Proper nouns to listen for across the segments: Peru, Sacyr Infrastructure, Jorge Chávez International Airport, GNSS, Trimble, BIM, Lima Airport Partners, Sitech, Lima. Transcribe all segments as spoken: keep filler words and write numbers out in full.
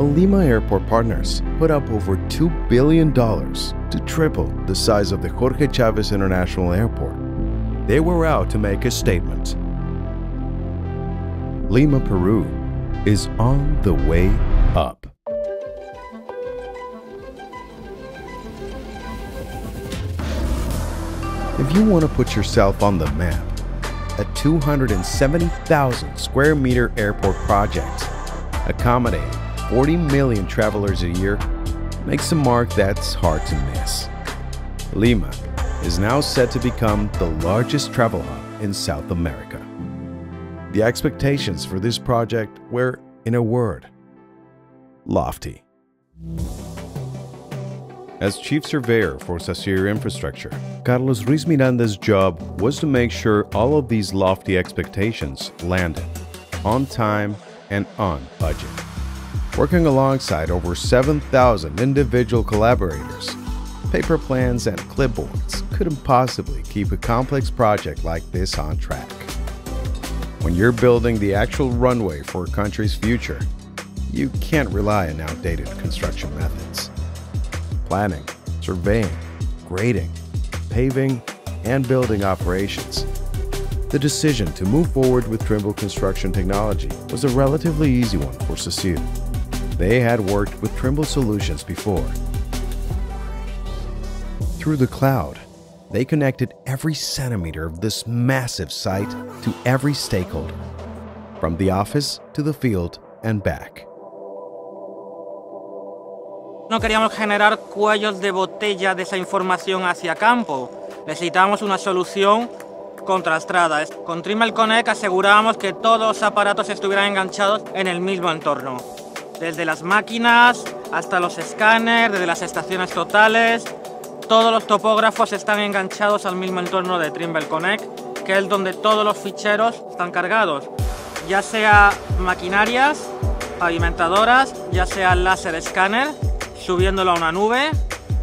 while Lima Airport Partners put up over two billion dollars to triple the size of the Jorge Chávez International Airport. They were out to make a statement. Lima, Peru is on the way up. If you want to put yourself on the map, a two hundred seventy thousand square meter airport project, accommodating forty million travelers a year, makes a mark that's hard to miss. Lima is now set to become the largest travel hub in South America. The expectations for this project were, in a word, lofty. As Chief Surveyor for Sacyr Infrastructure, Carlos Ruiz Miranda's job was to make sure all of these lofty expectations landed on time and on budget. Working alongside over seven thousand individual collaborators, paper plans and clipboards couldn't possibly keep a complex project like this on track. When you're building the actual runway for a country's future, you can't rely on outdated construction methods. Planning, surveying, grading, paving, and building operations. The decision to move forward with Trimble Construction Technology was a relatively easy one for Sacyr. They had worked with Trimble Solutions before. Through the cloud, they connected every centimeter of this massive site to every stakeholder, from the office to the field and back. No queríamos generar cuellos de botella de esa información hacia campo. Necesitamos una solución contrastada. Con Trimble Connect asegurábamos que todos los aparatos estuvieran enganchados en el mismo entorno. Desde las máquinas hasta los escáneres, desde las estaciones totales, todos los topógrafos están enganchados al mismo entorno de Trimble Connect, que es donde todos los ficheros están cargados. Ya sea maquinarias, pavimentadoras, ya sea láser escáner, subiéndolo a una nube,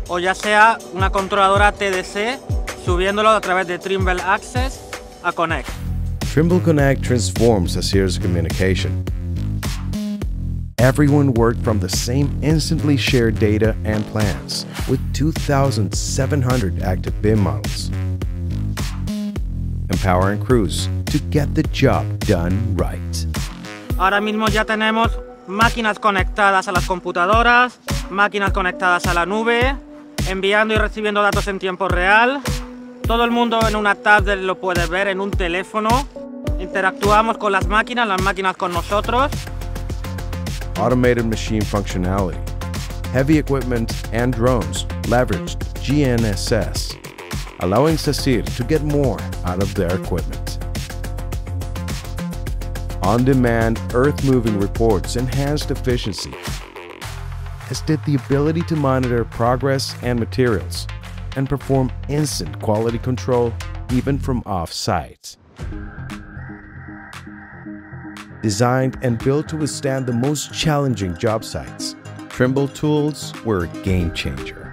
o ya sea una controladora T D C, subiéndolo a través de Trimble Access a Connect. Trimble Connect transforms Sacyr's communication. Everyone worked from the same instantly shared data and plans, with two thousand seven hundred active B I M models, empowering crews to get the job done right. Ahora mismo ya tenemos máquinas conectadas a las computadoras, máquinas conectadas a la nube, enviando y recibiendo datos en tiempo real. Todo el mundo en una tablet lo puede ver, en un teléfono. Interactuamos con las máquinas, las máquinas con nosotros. Automated machine functionality, heavy equipment and drones leveraged G N S S, allowing Sacyr to get more out of their equipment. On-demand earth-moving reports enhanced efficiency, as did the ability to monitor progress and materials and perform instant quality control even from off-site. Designed and built to withstand the most challenging job sites, Trimble tools were a game changer.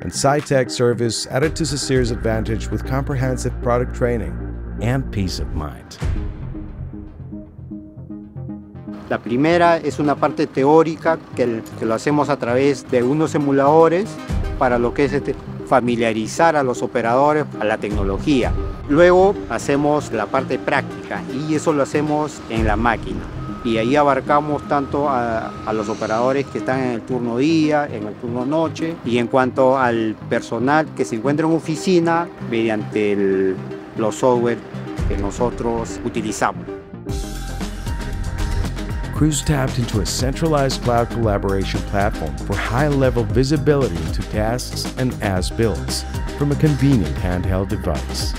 And Sitech service added to Sacyr's advantage with comprehensive product training and peace of mind. La primera es una parte teórica que, que lo hacemos a través de unos emuladores para lo que es este, familiarizar a los operadores a la tecnología. Luego hacemos la parte práctica y eso lo hacemos en la máquina. Y ahí abarcamos tanto a, a los operadores que están en el turno día, en el turno noche, y en cuanto al personal que se encuentra en oficina mediante el, los software que nosotros utilizamos. Crews tapped into a centralized cloud collaboration platform for high-level visibility into tasks and as-builds from a convenient handheld device.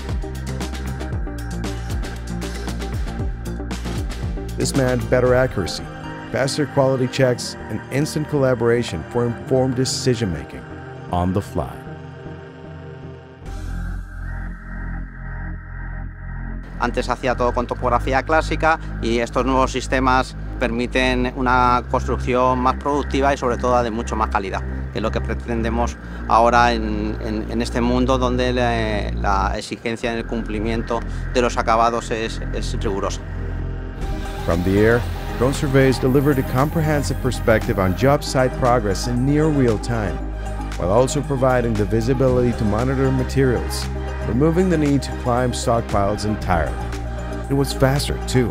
This meant better accuracy, faster quality checks, and instant collaboration for informed decision-making on the fly. Antes hacía todo con topografía clásica y estos nuevos sistemas permiten una construcción más productiva y sobre todo de mucho más calidad, que es lo que pretendemos ahora en, en, en este mundo donde la, la exigencia en el cumplimiento de los acabados es, es rigurosa. From the air, Drone surveys delivered a comprehensive perspective on job site progress in near real time, while also providing the visibility to monitor materials, removing the need to climb stockpiles entirely. It was faster, too,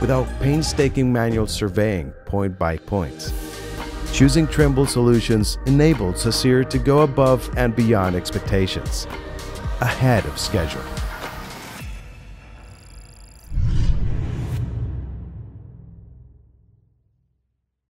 without painstaking manual surveying point by point. Choosing Trimble solutions enabled Sacyr to go above and beyond expectations, ahead of schedule.